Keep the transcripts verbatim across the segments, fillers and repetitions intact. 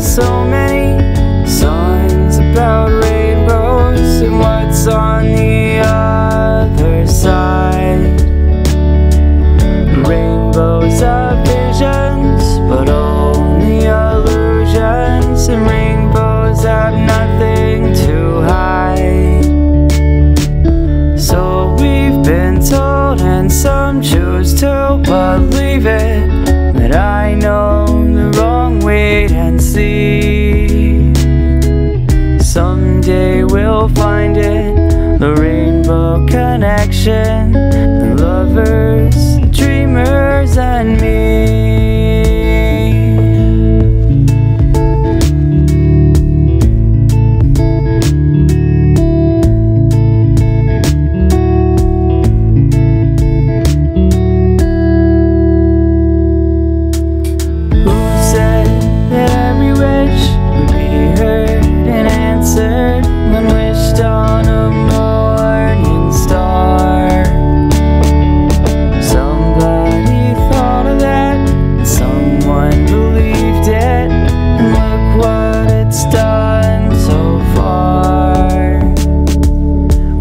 There's so many songs about rainbows and what's on the other side. Rainbows are visions, but only illusions, and rainbows have nothing to hide. So we've been told, and some choose to believe it, that I know the wrong way and see. Someday we'll find it, the rainbow connection, the lovers, the dreamers, and me.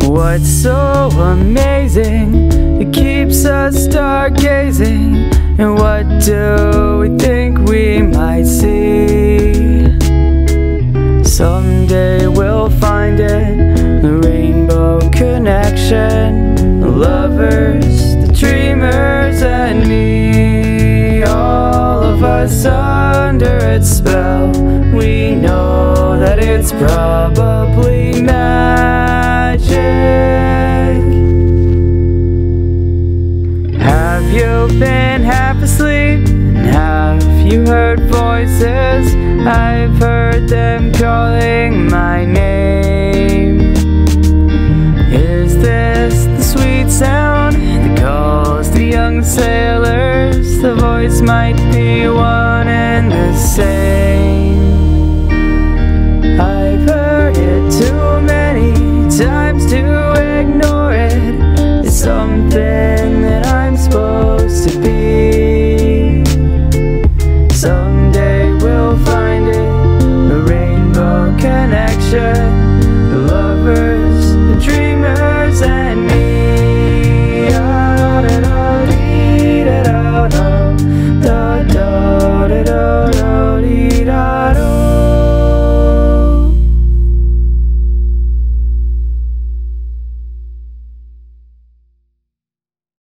What's so amazing, it keeps us stargazing, and what do we think we might see? Someday we'll find it, the rainbow connection, the lovers, the dreamers, and me. All of us under its spell, we know that it's probably magic. Have you been half asleep? Have you heard voices? I've heard them calling my name. Is this the sweet sound that calls the young sailors? The voice might be one and the same.